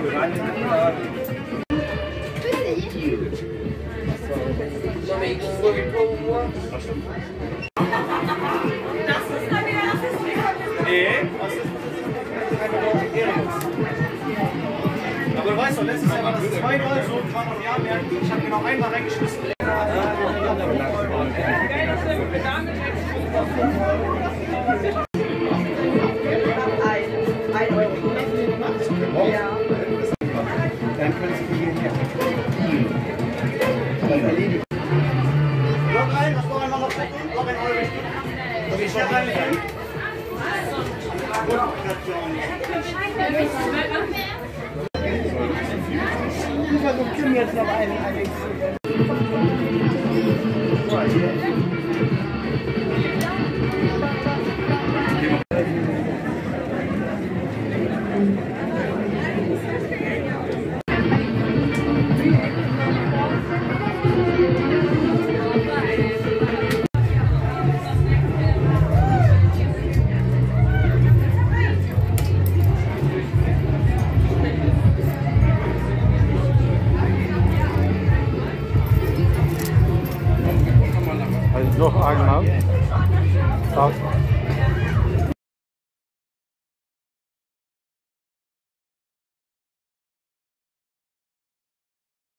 Aber weißt du, letztes Jahr war das zweimal so, kam und ja, ich habe genau einmal reingeschmissen. Noch einmal.